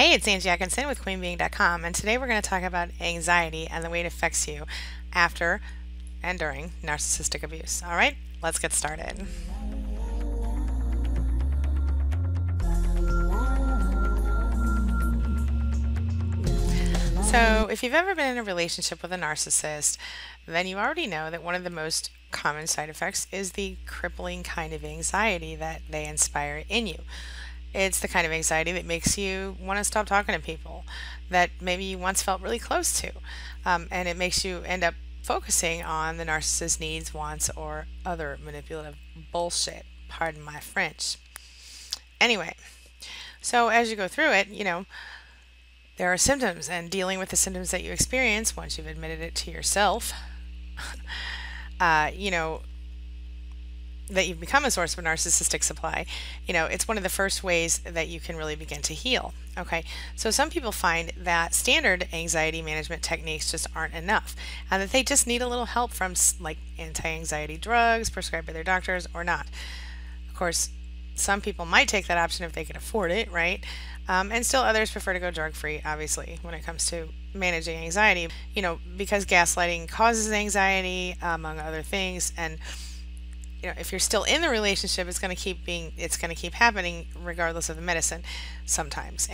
Hey, it's Angie Atkinson with QueenBeing.com, and today we're going to talk about anxiety and the way it affects you after and during narcissistic abuse. All right, let's get started. So if you've ever been in a relationship with a narcissist, then you already know that one of the most common side effects is the crippling kind of anxiety that they inspire in you. It's the kind of anxiety that makes you want to stop talking to people that maybe you once felt really close to, and it makes you end up focusing on the narcissist's needs, wants, or other manipulative bullshit. Pardon my French. Anyway, so as you go through it, there are symptoms, and dealing with the symptoms that you experience once you've admitted it to yourself, that you've become a source of a narcissistic supply, it's one of the first ways that you can really begin to heal. Okay, so some people find that standard anxiety management techniques just aren't enough, and that they just need a little help from like anti-anxiety drugs prescribed by their doctors or not. Of course, some people might take that option if they can afford it, right? And still others prefer to go drug-free, obviously, when it comes to managing anxiety, because gaslighting causes anxiety, among other things. And if you're still in the relationship, it's going to keep happening regardless of the medicine sometimes.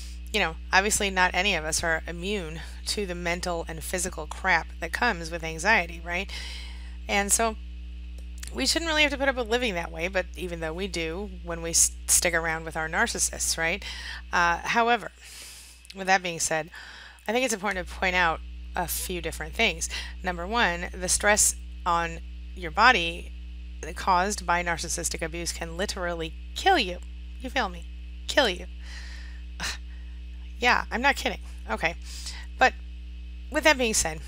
Obviously not any of us are immune to the mental and physical crap that comes with anxiety, right? And so we shouldn't really have to put up with living that way, but even though we do when we stick around with our narcissists, right? However, with that being said, I think it's important to point out a few different things. Number one, the stress on your body caused by narcissistic abuse can literally kill you. You feel me? Kill you. Yeah, I'm not kidding. Okay. But with that being said,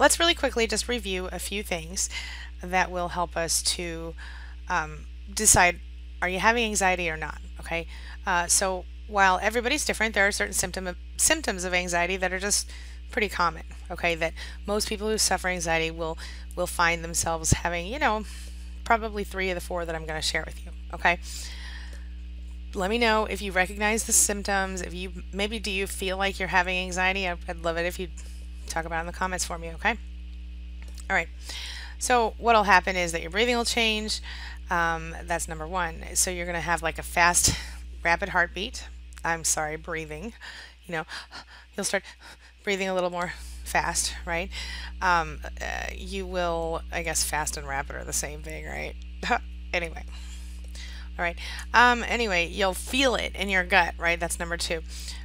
let's really quickly just review a few things that will help us to decide, are you having anxiety or not? Okay, so while everybody's different, there are certain symptoms of anxiety that are just pretty common, okay, that most people who suffer anxiety will find themselves having, probably 3 of the 4 that I'm going to share with you, okay? Let me know if you recognize the symptoms, if you, maybe do you feel like you're having anxiety? I'd love it if you'd talk about it in the comments for me, okay? All right. So what'll happen is that your breathing will change. That's number one. So you're going to have like a fast, rapid heartbeat. I'm sorry, breathing. You'll start breathing a little more fast, right? You will, I guess, fast and rapid are the same thing, right? Anyway. All right. Anyway, you'll feel it in your gut, right? That's number 2.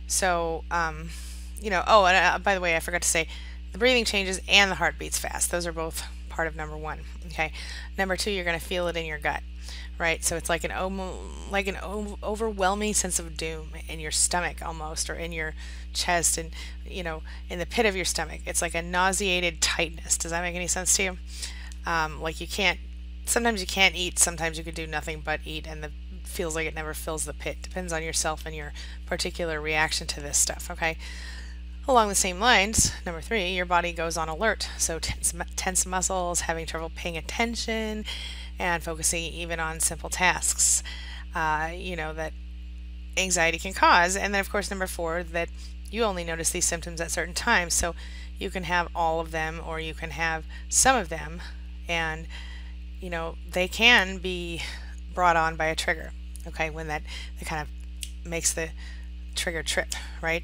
So, oh, and by the way, I forgot to say, the breathing changes and the heartbeat's fast. Those are both part of number 1. Okay, number 2, you're going to feel it in your gut, right? So it's like an overwhelming sense of doom in your stomach almost, or in your chest, and in the pit of your stomach. It's like a nauseated tightness. Does that make any sense to you? Like sometimes you can't eat, sometimes you can do nothing but eat, and it feels like it never fills the pit. Depends on yourself and your particular reaction to this stuff, okay? Along the same lines, number 3, your body goes on alert. So tense muscles, having trouble paying attention, and focusing even on simple tasks, that anxiety can cause. And then, of course, number 4, that you only notice these symptoms at certain times. So you can have all of them, or you can have some of them, and, they can be brought on by a trigger, okay, when that kind of makes the trigger trip, right?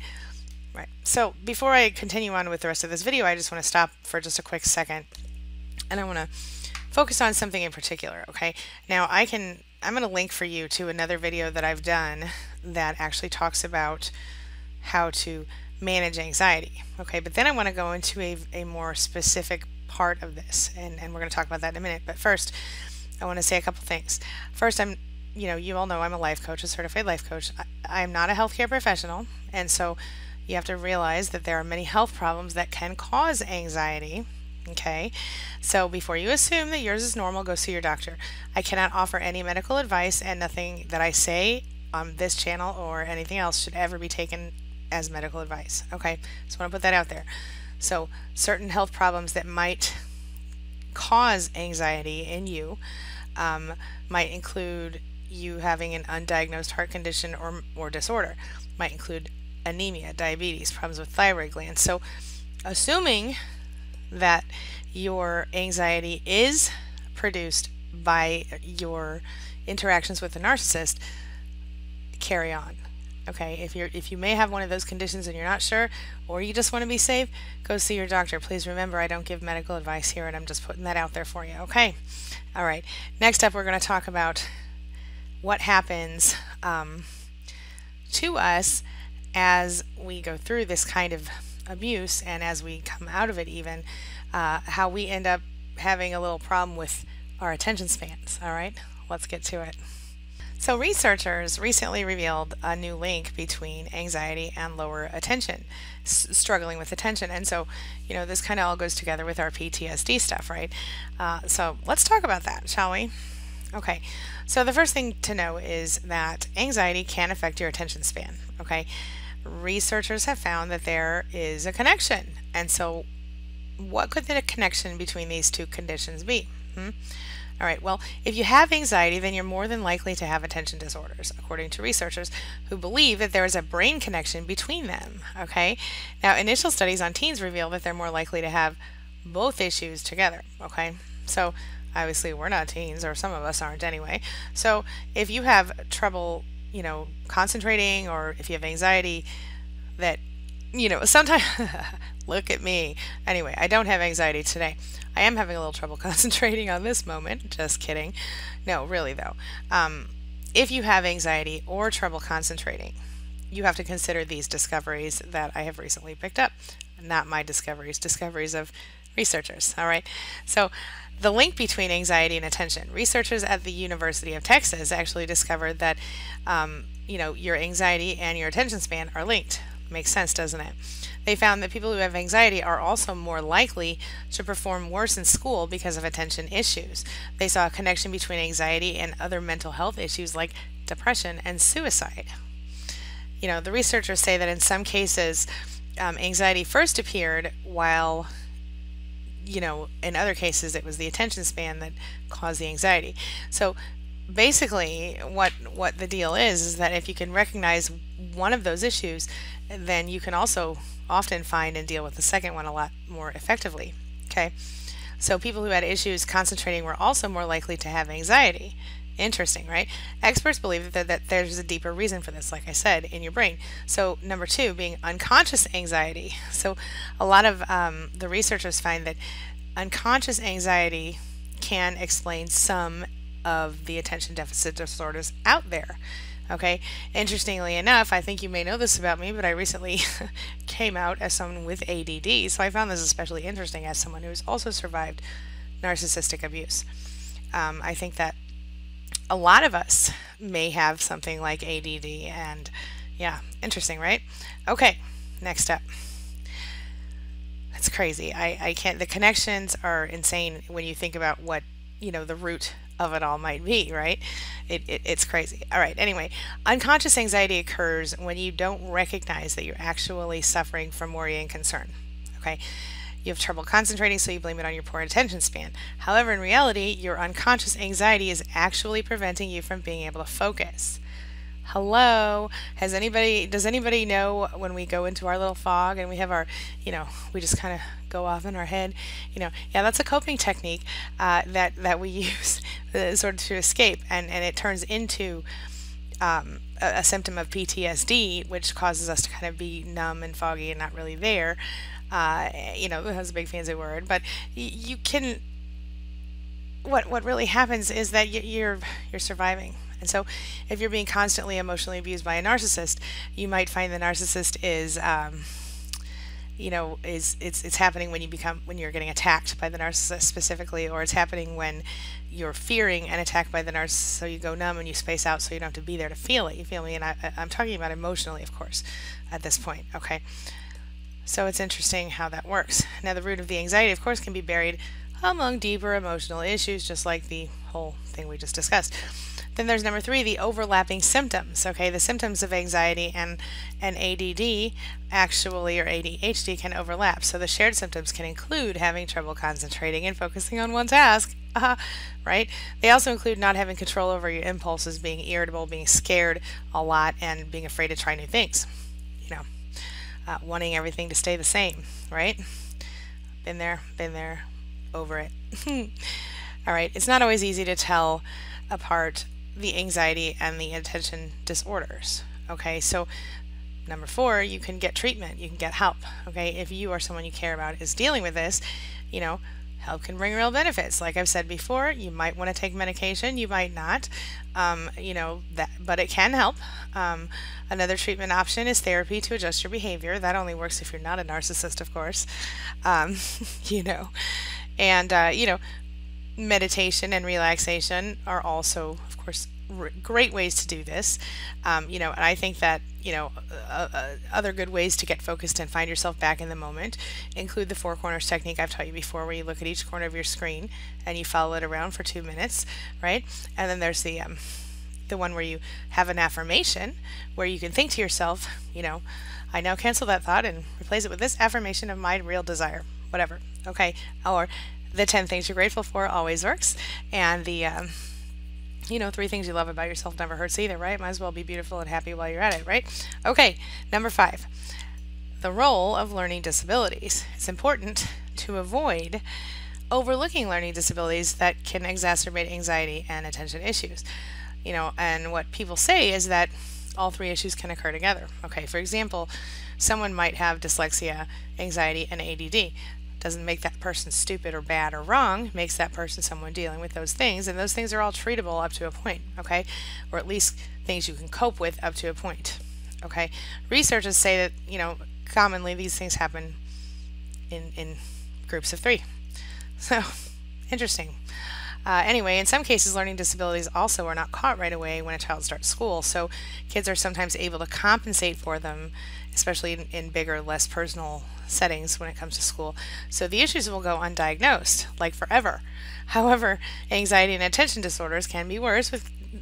Right. So before I continue on with the rest of this video, I just want to stop for just a quick second, and I want to focus on something in particular, okay? Now I'm going to link for you to another video that I've done that actually talks about how to manage anxiety, okay? But then I want to go into a more specific part of this, and we're going to talk about that in a minute. But first, I want to say a couple things. First, you all know I'm a life coach, a certified life coach. I'm not a healthcare professional, and so you have to realize that there are many health problems that can cause anxiety, okay? So before you assume that yours is normal, go see your doctor. I cannot offer any medical advice, and nothing that I say on this channel or anything else should ever be taken as medical advice, okay? Just want to put that out there. So certain health problems that might cause anxiety in you might include you having an undiagnosed heart condition or disorder, might include anemia, diabetes, problems with thyroid glands. So assuming that your anxiety is produced by your interactions with a narcissist, carry on. Okay, if you may have one of those conditions and you're not sure, or you just want to be safe, go see your doctor. Please remember, I don't give medical advice here, and I'm just putting that out there for you. Okay, all right. Next up, we're going to talk about what happens to us as we go through this kind of abuse, and as we come out of it, even how we end up having a little problem with our attention spans. All right, let's get to it. So researchers recently revealed a new link between anxiety and lower attention, struggling with attention. And so, you know, this kind of all goes together with our PTSD stuff, right? So let's talk about that, shall we? Okay, so the first thing to know is that anxiety can affect your attention span, okay? Researchers have found that there is a connection. And so what could the connection between these two conditions be? All right, well, if you have anxiety, then you're more than likely to have attention disorders, according to researchers who believe that there is a brain connection between them, okay? Now, initial studies on teens reveal that they're more likely to have both issues together, okay? So, obviously, we're not teens, or some of us aren't anyway. So, if you have trouble, you know, concentrating, or if you have anxiety that, you know, sometimes... Look at me. Anyway, I don't have anxiety today. I am having a little trouble concentrating on this moment. Just kidding. No, really though. If you have anxiety or trouble concentrating, you have to consider these discoveries that I have recently picked up. Not my discoveries, discoveries of researchers. All right. So the link between anxiety and attention. Researchers at the University of Texas actually discovered that, you know, your anxiety and your attention span are linked. Makes sense, doesn't it? They found that people who have anxiety are also more likely to perform worse in school because of attention issues. They saw a connection between anxiety and other mental health issues like depression and suicide. You know, the researchers say that in some cases, anxiety first appeared while, you know, in other cases it was the attention span that caused the anxiety. So basically what the deal is that if you can recognize one of those issues, then you can also often find and deal with the second one a lot more effectively. Okay, so people who had issues concentrating were also more likely to have anxiety. Interesting, right? Experts believe that there's a deeper reason for this, like I said, in your brain. So number two, being unconscious anxiety. So a lot of the researchers find that unconscious anxiety can explain some of the attention deficit disorders out there. Okay, interestingly enough, I think you may know this about me, but I recently came out as someone with ADD, so I found this especially interesting as someone who's also survived narcissistic abuse. I think that a lot of us may have something like ADD, and yeah, interesting, right? Okay, next up. That's crazy. I can't, the connections are insane when you think about what, you know, the root of it all might be, right? It's crazy. All right, anyway, unconscious anxiety occurs when you don't recognize that you're actually suffering from worry and concern, okay? You have trouble concentrating, so you blame it on your poor attention span. However, in reality, your unconscious anxiety is actually preventing you from being able to focus. Hello, does anybody know when we go into our little fog and we have our, you know, we just kind of go off in our head, you know, yeah, that's a coping technique that we use sort of to escape, and it turns into a symptom of PTSD, which causes us to kind of be numb and foggy and not really there. You know, that's a big fancy word, but you can, what really happens is that you're surviving. And so if you're being constantly emotionally abused by a narcissist, you might find the narcissist is, you know, it's happening when you're getting attacked by the narcissist specifically, or it's happening when you're fearing an attack by the narcissist, so you go numb and you space out so you don't have to be there to feel it. You feel me? And I'm talking about emotionally, of course, at this point. Okay. So it's interesting how that works. Now, the root of the anxiety, of course, can be buried among deeper emotional issues, just like the whole thing we just discussed. Then there's number three, the overlapping symptoms. Okay, the symptoms of anxiety and ADD actually, or ADHD, can overlap. So the shared symptoms can include having trouble concentrating and focusing on one task, right? They also include not having control over your impulses, being irritable, being scared a lot, and being afraid to try new things. You know, wanting everything to stay the same, right? Been there, over it. All right, it's not always easy to tell apart the anxiety and the attention disorders, okay? So number four, you can get treatment, you can get help, okay? If you or someone you care about is dealing with this, you know, help can bring real benefits. Like I've said before, you might want to take medication, you might not, you know, that, but it can help. Another treatment option is therapy to adjust your behavior. That only works if you're not a narcissist, of course, you know. And, you know, meditation and relaxation are also, of course, great ways to do this, you know, and I think that, you know, other good ways to get focused and find yourself back in the moment include the four corners technique I've taught you before, where you look at each corner of your screen and you follow it around for 2 minutes, right? And then there's the one where you have an affirmation where you can think to yourself, you know, I now cancel that thought and replace it with this affirmation of my real desire, whatever, okay? Or the 10 things you're grateful for always works, and the you know, 3 things you love about yourself never hurts either, right? Might as well be beautiful and happy while you're at it, right? Okay, number 5, the role of learning disabilities. It's important to avoid overlooking learning disabilities that can exacerbate anxiety and attention issues. You know, and what people say is that all 3 issues can occur together. Okay, for example, someone might have dyslexia, anxiety, and ADD. Doesn't make that person stupid or bad or wrong, makes that person someone dealing with those things, and those things are all treatable up to a point, okay? Or at least things you can cope with up to a point, okay? Researchers say that, you know, commonly these things happen in groups of 3. So, interesting. Anyway, in some cases, learning disabilities also are not caught right away when a child starts school, so kids are sometimes able to compensate for them, especially in bigger, less personal settings when it comes to school. So the issues will go undiagnosed, like forever. However, anxiety and attention disorders can be worse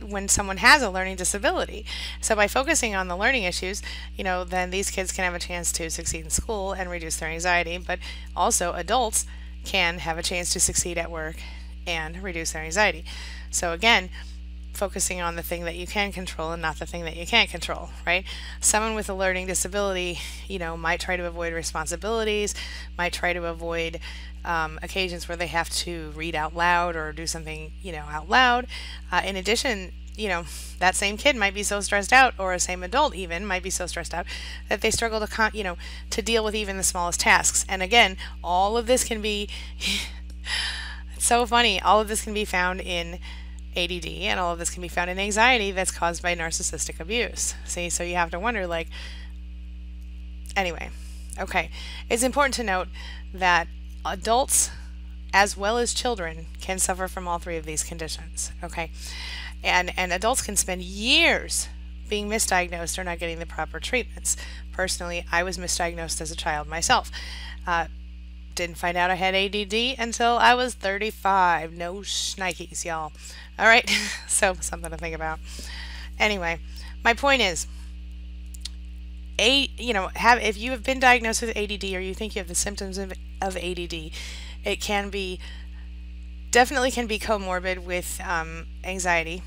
when someone has a learning disability. So by focusing on the learning issues, you know, then these kids can have a chance to succeed in school and reduce their anxiety, but also adults can have a chance to succeed at work and reduce their anxiety. So again, focusing on the thing that you can control and not the thing that you can't control, right? Someone with a learning disability, you know, might try to avoid responsibilities, might try to avoid occasions where they have to read out loud or do something, you know, out loud. In addition, you know, that same kid might be so stressed out, or a same adult even might be so stressed out that they struggle to, you know, to deal with even the smallest tasks. And again, all of this can be so funny. All of this can be found in ADD, and all of this can be found in anxiety that's caused by narcissistic abuse. See, so you have to wonder, like, anyway, okay, it's important to note that adults as well as children can suffer from all 3 of these conditions, okay? And adults can spend years being misdiagnosed or not getting the proper treatments. Personally, I was misdiagnosed as a child myself. Didn't find out I had ADD until I was 35. No shnikes, y'all. All right, so something to think about. Anyway, my point is, you know, if you have been diagnosed with ADD, or you think you have the symptoms of ADD, it can be, definitely can be comorbid with anxiety.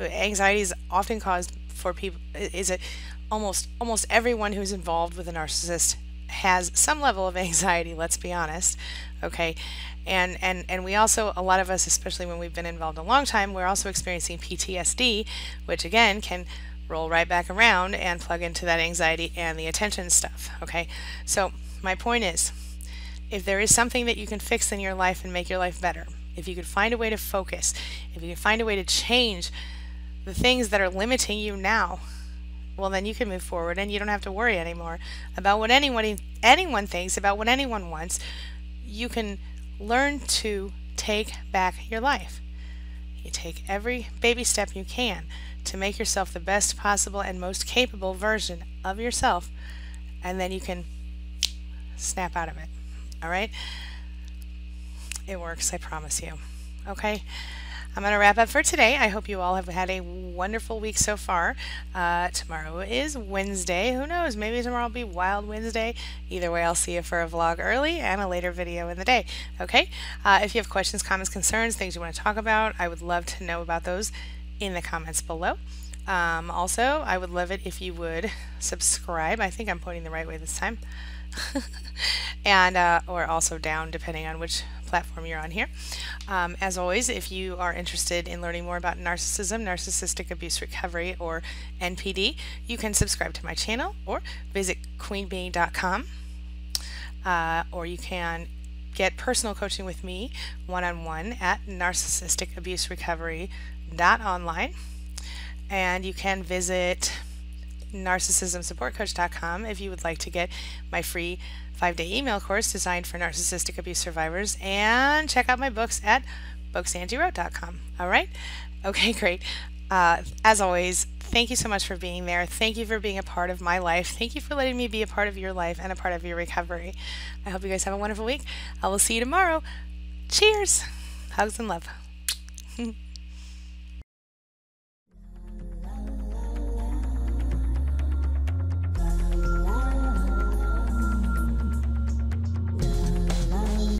Anxiety is often caused for people. Is it almost everyone who's involved with a narcissist has some level of anxiety, let's be honest, okay? And we also, a lot of us, especially when we've been involved a long time, we're also experiencing PTSD, which again can roll right back around and plug into that anxiety and the attention stuff, okay? So my point is, if there is something that you can fix in your life and make your life better, if you could find a way to focus, if you could find a way to change the things that are limiting you now, well, then you can move forward and you don't have to worry anymore about what anyone thinks, about what anyone wants. You can learn to take back your life. You take every baby step you can to make yourself the best possible and most capable version of yourself, and then you can snap out of it. All right? It works, I promise you. Okay? I'm going to wrap up for today. I hope you all have had a wonderful week so far. Tomorrow is Wednesday. Who knows? Maybe tomorrow will be Wild Wednesday. Either way, I'll see you for a vlog early and a later video in the day. Okay? If you have questions, comments, concerns, things you want to talk about, I would love to know about those in the comments below. Also, I would love it if you would subscribe. I think I'm pointing the right way this time. And or also down, depending on which platform you're on here. As always, if you are interested in learning more about narcissism, narcissistic abuse recovery, or NPD, you can subscribe to my channel or visit QueenBeing.com, or you can get personal coaching with me one-on-one at NarcissisticAbuseRecovery.online, and you can visit NarcissismSupportCoach.com if you would like to get my free 5-day email course designed for narcissistic abuse survivors, and check out my books at BooksAngieWrote.com. All right? Okay, great. As always, thank you so much for being there. Thank you for being a part of my life. Thank you for letting me be a part of your life and a part of your recovery. I hope you guys have a wonderful week. I will see you tomorrow. Cheers. Hugs and love.